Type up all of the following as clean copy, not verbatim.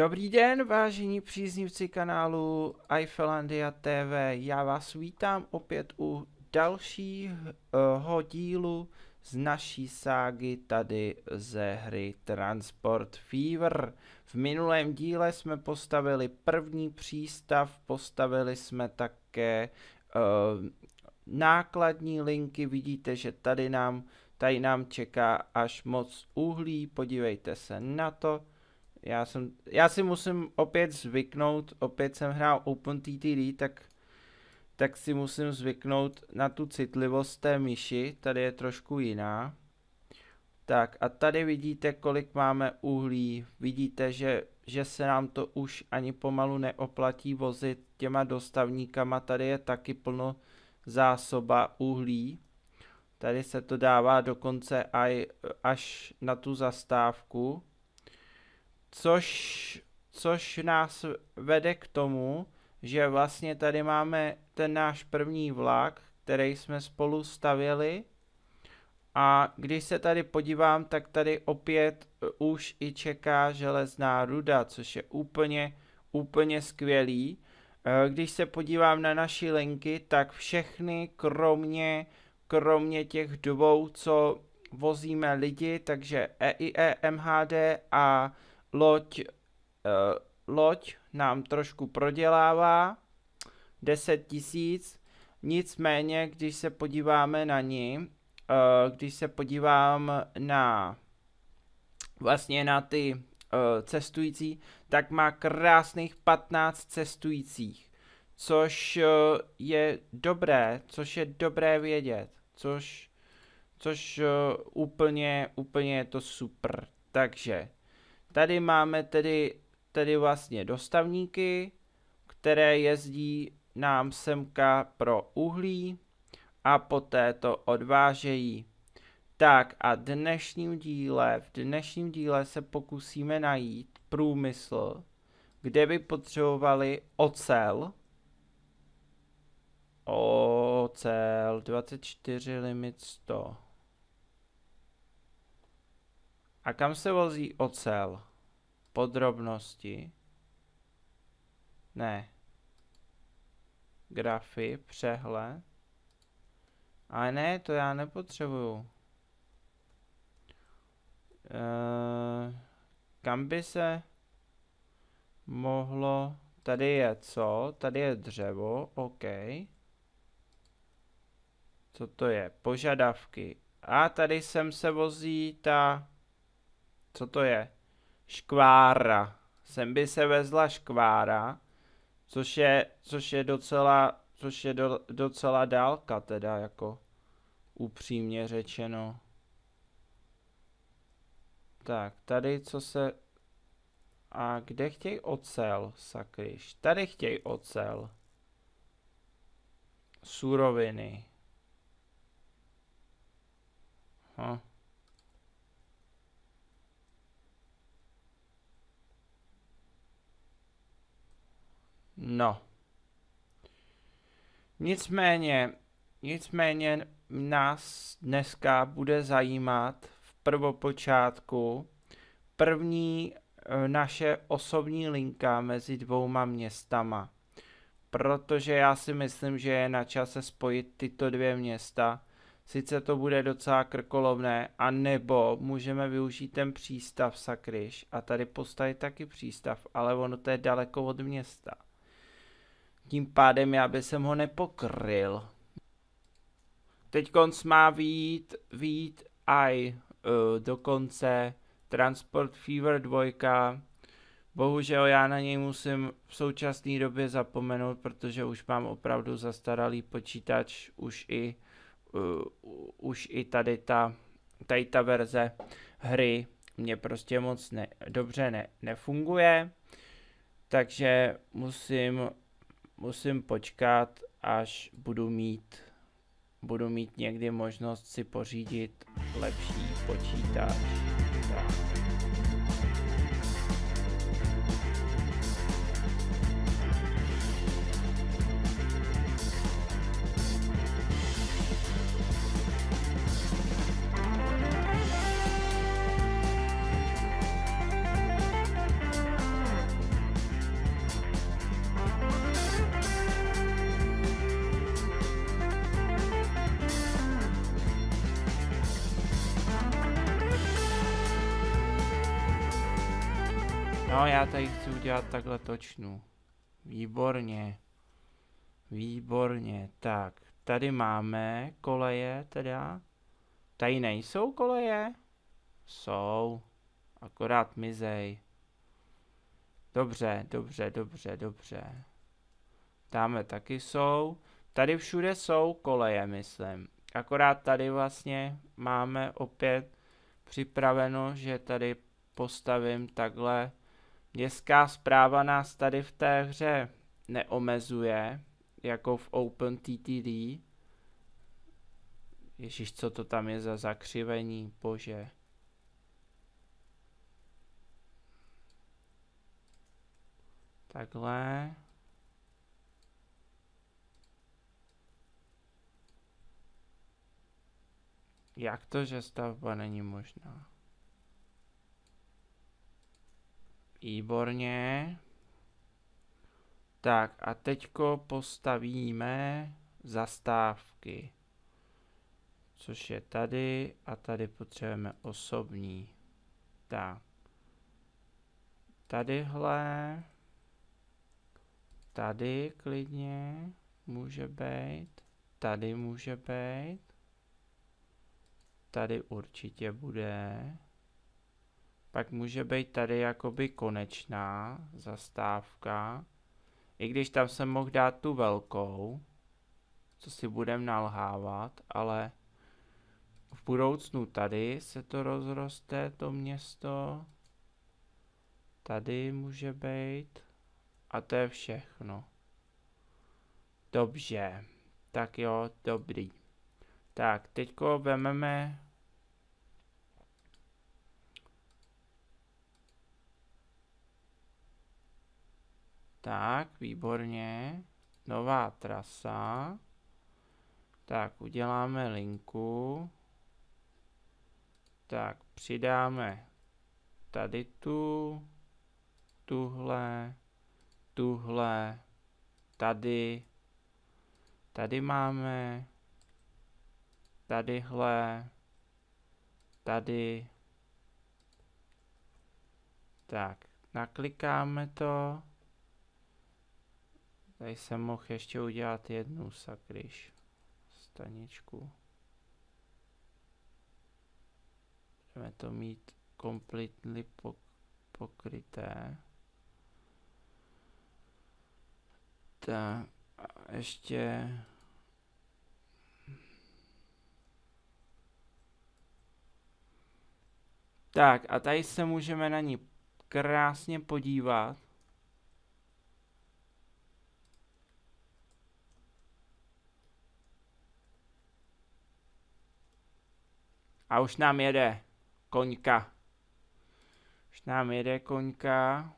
Dobrý den, vážení příznivci kanálu Ajfellandia TV. Já vás vítám opět u dalšího dílu z naší ságy tady ze hry Transport Fever. V minulém díle jsme postavili první přístav, postavili jsme také nákladní linky. Vidíte, že tady nám čeká až moc uhlí, podívejte se na to. Já si musím opět zvyknout, opět jsem hrál OpenTTD, tak si musím zvyknout na tu citlivost té myši, tady je trošku jiná. Tak a tady vidíte, kolik máme uhlí, vidíte, že se nám to už ani pomalu neoplatí vozit těma dostavníkama, tady je taky plno zásoba uhlí. Tady se to dává dokonce až na tu zastávku, což nás vede k tomu, že vlastně tady máme ten náš první vlak, který jsme spolu stavěli. A když se tady podívám, tak tady opět už i čeká železná ruda, což je úplně skvělý. Když se podívám na naši linky, tak všechny kromě těch dvou, co vozíme lidi, takže EIE, MHD a loď nám trošku prodělává 10 000, nicméně, když se podíváme na ní, když se podívám na vlastně na ty cestující, tak má krásných 15 cestujících, což je dobré vědět, což úplně je to super. Takže tady máme tedy vlastně dostavníky, které jezdí nám semka pro uhlí a poté to odvážejí. Tak a v dnešním díle se pokusíme najít průmysl, kde by potřebovali ocel, 24 limit 100. A kam se vozí ocel? Podrobnosti. Ne. Grafy, přehled. A ne, to já nepotřebuju. Kam by se mohlo... Tady je co? Tady je dřevo, OK. Co to je? Požadavky. A tady sem se vozí ta... Co to je? Škvára. Sem by se vezla škvára, což je docela dálka teda, jako upřímně řečeno. Tak, tady co se... A kde chtějí ocel, sakryš? Tady chtějí ocel. Suroviny. Aha. No. Nicméně nás dneska bude zajímat v prvopočátku první naše osobní linka mezi dvouma městama. Protože já si myslím, že je na čase spojit tyto dvě města. Sice to bude docela krkolomné, a nebo můžeme využít ten přístav, sakryš, a tady postavit taky přístav, ale ono to je daleko od města. Tím pádem já bych ho nepokryl. Teďkonc má vyjít i dokonce Transport Fever 2. Bohužel já na něj musím v současné době zapomenout, protože už mám opravdu zastaralý počítač, už i tady ta verze hry mě prostě moc dobře nefunguje, takže musím počkat, až budu mít někdy možnost si pořídit lepší počítač. Tak. No, já tady chci udělat takhle točnu. Výborně. Výborně. Tak, tady máme koleje teda. Tady nejsou koleje? Jsou. Akorát mizej. Dobře, dobře, dobře, dobře. Tam taky jsou. Tady všude jsou koleje, myslím. Akorát tady vlastně máme opět připraveno, že tady postavím takhle. Městská správa nás tady v té hře neomezuje, jako v OpenTTD. Ježíš, co to tam je za zakřivení, bože. Takhle. Jak to, že stavba není možná? Výborně. Tak a teďko postavíme zastávky. Což je tady a tady potřebujeme osobní. Tak. Tadyhle. Tady klidně může být. Tady může být. Tady určitě bude. Pak může být tady jakoby konečná zastávka. I když tam jsem mohl dát tu velkou, co si budem nalhávat, ale v budoucnu tady se to rozroste, to město. Tady může být. A to je všechno. Dobře. Tak jo, dobrý. Tak, teďko vezmeme tak, výborně. Nová trasa. Tak, uděláme linku. Tak, přidáme tady tu, tuhle, tuhle, tady. Tady máme tadyhle, tady. Tak, naklikáme to. Tady jsem mohl ještě udělat jednu sakryš staničku. Budeme to mít kompletně pokryté. Tak, a ještě tak a tady se můžeme na ní krásně podívat. A už nám jede koňka. Už nám jede koňka.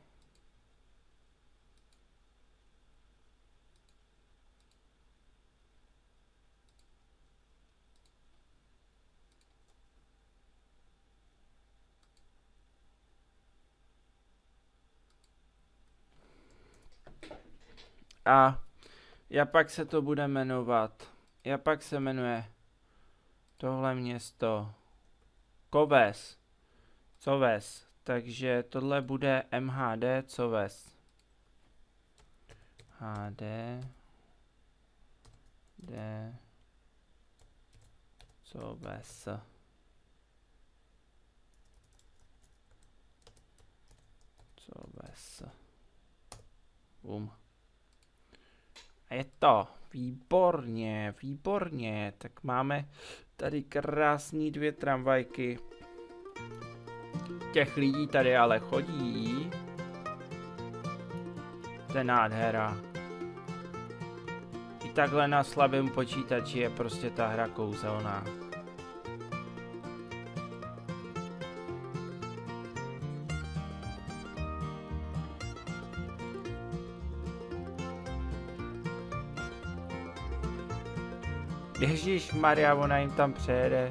A jak se to bude jmenovat? Jak se jmenuje tohle město? Koves. Coves. Takže tohle bude MHD Coves. HD. D. Coves. Coves. Je to. Výborně, výborně. Tak máme tady krásný dvě tramvajky. Těch lidí tady ale chodí. To je nádhera. I takhle na slabém počítači je prostě ta hra kouzelná. Ježišmarja, ona jim tam přejede.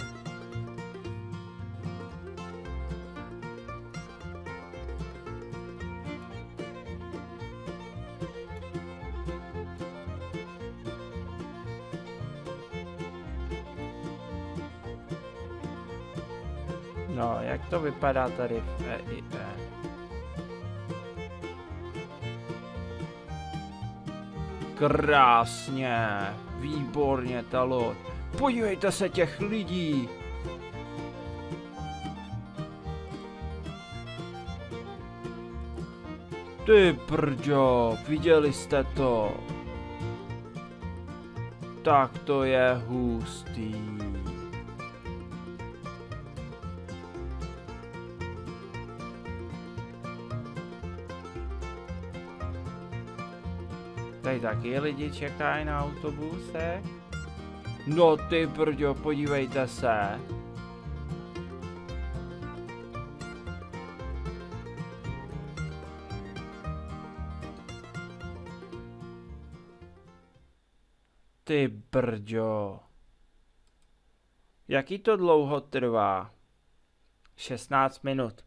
No, jak to vypadá tady v EIE? Krásně, výborně ta loď. Podívejte se těch lidí. Ty prďo, viděli jste to? Tak to je hustý. Tady taky lidi čekají na autobuse. No ty prďo, podívejte se. Ty brďo. Jaký to dlouho trvá? 16 minut.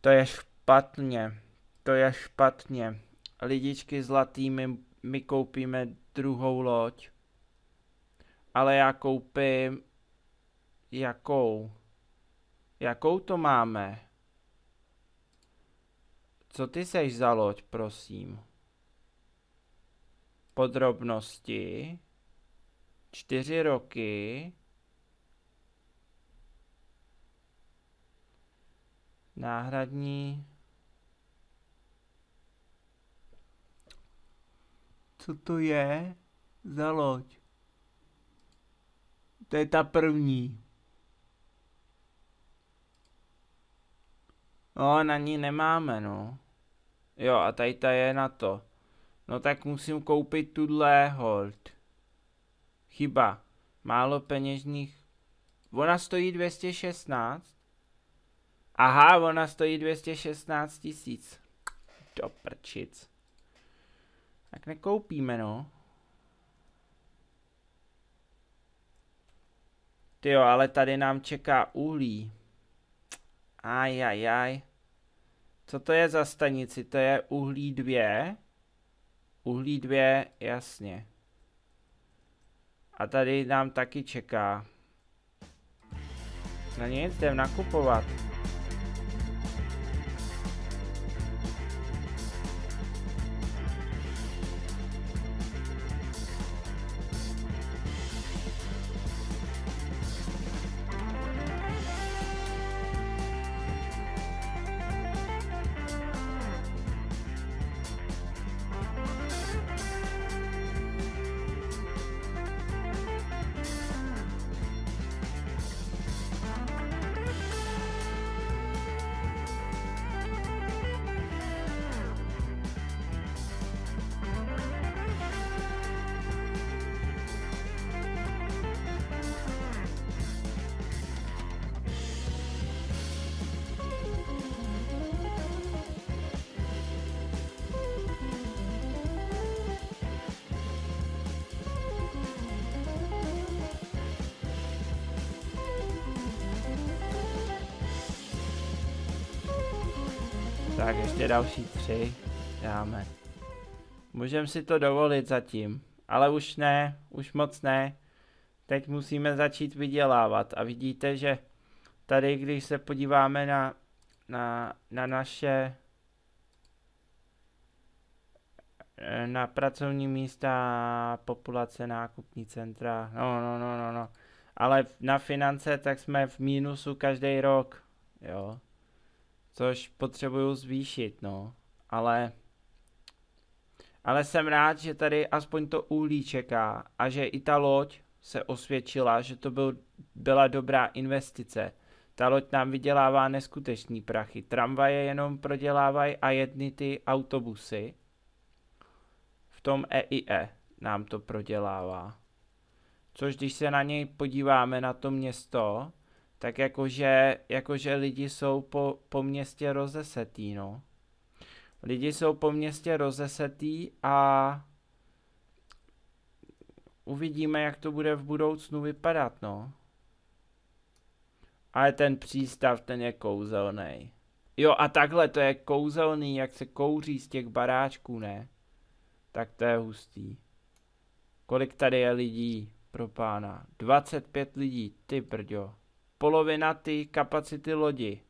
To je špatně. To je špatně. Lidičky zlatými, my koupíme druhou loď. Ale já koupím... Jakou? Jakou to máme? Co ty seš za loď, prosím? Podrobnosti, 4 roky, náhradní, co to je za loď? To je ta první. No, na ní nemáme, no. Jo, a tady ta je na to. No tak musím koupit tuhle hold. Chyba. Málo peněžních. Ona stojí 216. Aha, ona stojí 216 000. Do prčic. Tak nekoupíme, no. Tyjo, ale tady nám čeká uhlí. Ajajaj. Co to je za stanici? To je uhlí 2. Uhlí 2, jasně. A tady nám taky čeká. Na nic, jdem nakupovat. Tak ještě další 3 dáme. Můžeme si to dovolit zatím, ale už ne, už moc ne. Teď musíme začít vydělávat a vidíte, že tady, když se podíváme na naše na pracovní místa, populace, nákupní centra, no. Ale na finance tak jsme v mínusu každý rok, jo. Což potřebuju zvýšit, no. Ale jsem rád, že tady aspoň to uhlí čeká. A že i ta loď se osvědčila, že to byla dobrá investice. Ta loď nám vydělává neskutečný prachy. Tramvaje jenom prodělávají a jedny ty autobusy. V tom EIE nám to prodělává. Což když se na něj podíváme, na to město... Tak jakože lidi jsou po městě rozesetý, no. Lidi jsou po městě rozesetý a uvidíme, jak to bude v budoucnu vypadat, no. Ale ten přístav, ten je kouzelný. Jo a takhle to je kouzelný, jak se kouří z těch baráčků, ne? Tak to je hustý. Kolik tady je lidí, pro pána? 25 lidí, ty brďo. Polovina ty kapacity lodi.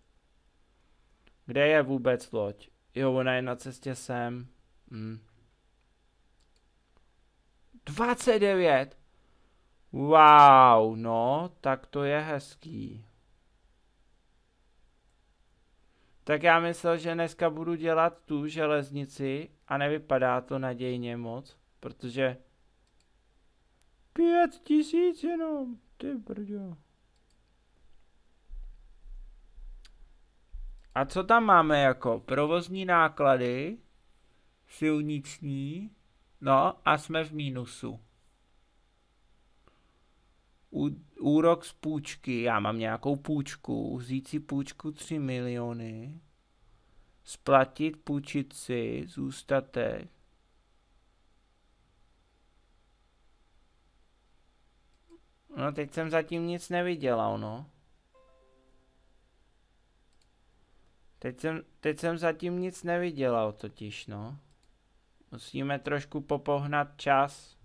Kde je vůbec loď? Jo, ona je na cestě sem. 29. Wow, no, tak to je hezký. Tak já myslel, že dneska budu dělat tu železnici a nevypadá to nadějně moc, protože 5000 jenom, ty brďo. A co tam máme jako provozní náklady, silniční, no a jsme v mínusu. Úrok z půjčky, já mám nějakou půjčku, vzít si půjčku 3 miliony, splatit půjčici, zůstatek. No teď jsem zatím nic nevydělal, no. Teď jsem zatím nic nevydělal totiž, no. Musíme trošku popohnat čas.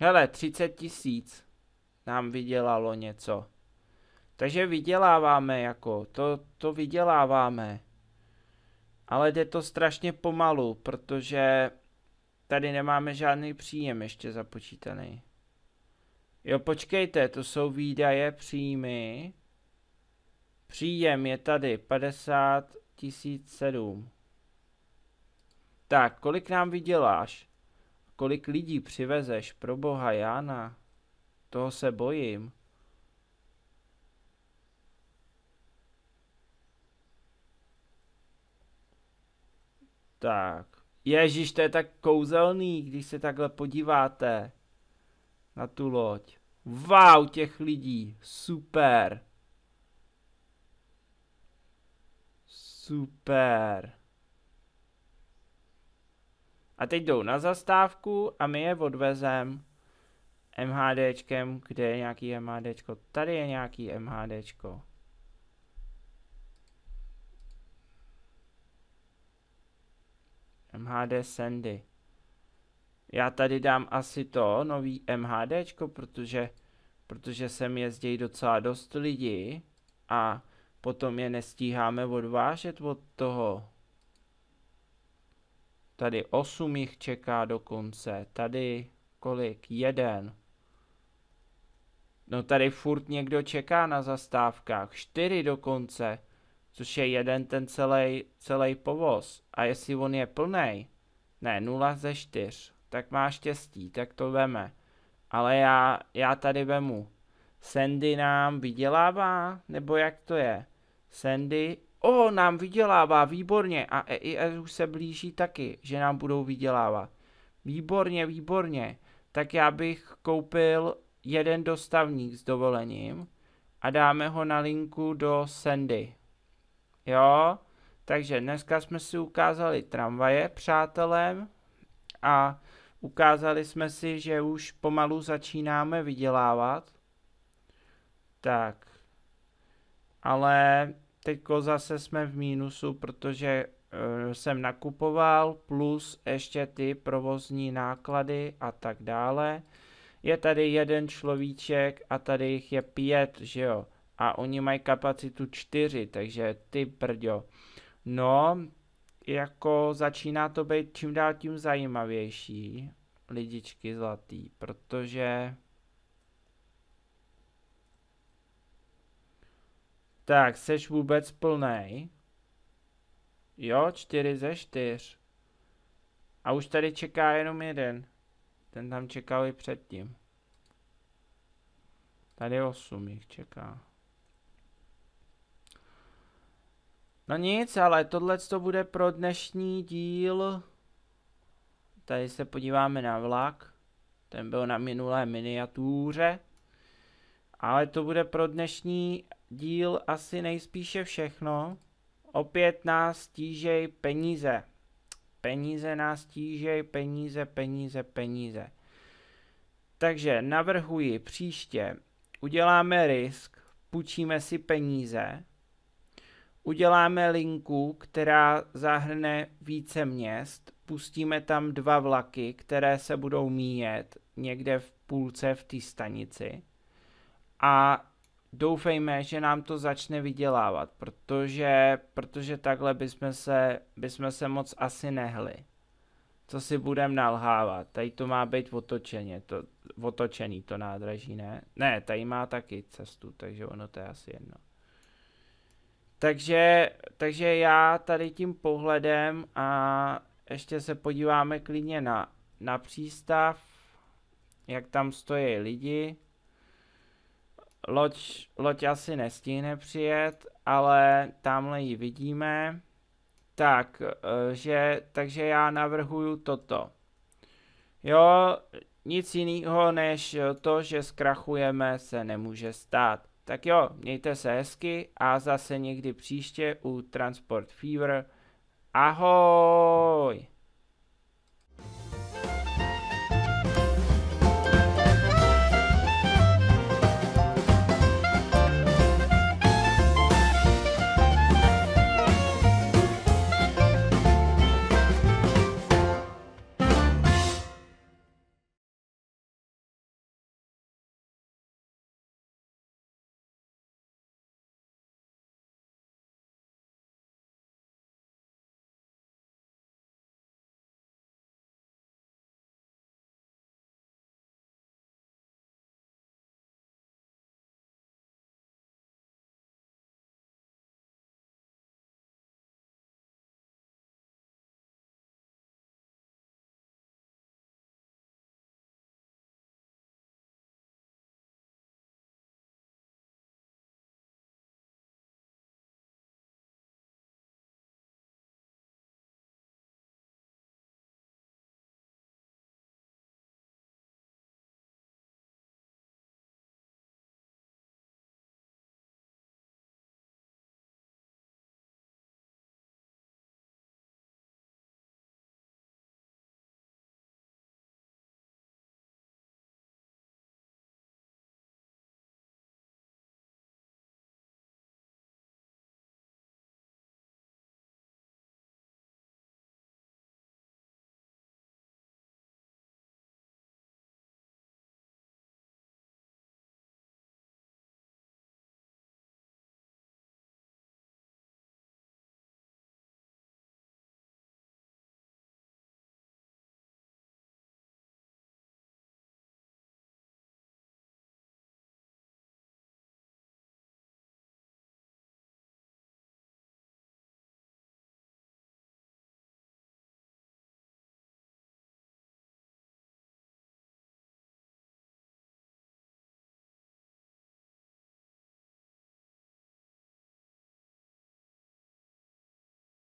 Hele, 30 000 nám vydělalo něco. Takže vyděláváme jako, to vyděláváme. Ale jde to strašně pomalu, protože tady nemáme žádný příjem ještě započítaný. Jo, počkejte, to jsou výdaje, příjmy. Příjem je tady 50 700. Tak, kolik nám vyděláš? Kolik lidí přivezeš? Pro boha Jána. Toho se bojím. Tak. Ježíš, to je tak kouzelný, když se takhle podíváte na tu loď. Wow, těch lidí. Super. Super. A teď jdou na zastávku a my je odvezem MHDčkem, kde je nějaký MHDčko. Tady je nějaký MHDčko. MHD Sandy. Já tady dám asi to nový MHDčko, protože sem jezdí docela dost lidí a potom je nestíháme odvážet od toho. Tady 8 jich čeká dokonce. Tady kolik? 1. No tady furt někdo čeká na zastávkách. 4 dokonce. Což je jeden ten celý povoz. A jestli on je plný, ne, 0 ze 4. Tak má štěstí, tak to veme. Ale já tady vemu. Sandy nám vydělává? Nebo jak to je? Sandy... O, nám vydělává, výborně. A EIS už se blíží taky, že nám budou vydělávat. Výborně, výborně. Tak já bych koupil jeden dostavník s dovolením a dáme ho na linku do Sandy. Jo, takže dneska jsme si ukázali tramvaje přátelem a ukázali jsme si, že už pomalu začínáme vydělávat. Tak, ale... Teďko zase jsme v mínusu, protože jsem nakupoval, plus ještě ty provozní náklady a tak dále. Je tady jeden človíček a tady jich je 5, že jo? A oni mají kapacitu 4, takže ty brďo. No, jako začíná to být čím dál tím zajímavější, lidičky zlatý, protože... Tak, seš vůbec plnej? Jo, 4 ze 4. A už tady čeká jenom jeden. Ten tam čekal i předtím. Tady 8 jich čeká. No nic, ale tohle to bude pro dnešní díl. Tady se podíváme na vlak. Ten byl na minulé miniatuře. Ale to bude pro dnešní díl asi nejspíše všechno. Opět nás tížej peníze. Peníze nás tížej, peníze. Takže navrhuji příště. Uděláme risk, půjčíme si peníze. Uděláme linku, která zahrne více měst. Pustíme tam 2 vlaky, které se budou míjet někde v půlce v té stanici. A doufejme, že nám to začne vydělávat, protože takhle bychom se moc asi nehli. Co si budeme nalhávat? Tady to má být otočený to nádraží, ne? Ne, tady má taky cestu, takže ono to je asi jedno. Takže já tady tím pohledem a ještě se podíváme klidně na přístav, jak tam stojí lidi. Loď asi nestihne přijet, ale tamhle ji vidíme. Takže já navrhuju toto. Jo, nic jiného než to, že zkrachujeme, se nemůže stát. Tak jo, mějte se hezky a zase někdy příště u Transport Fever. Ahoj!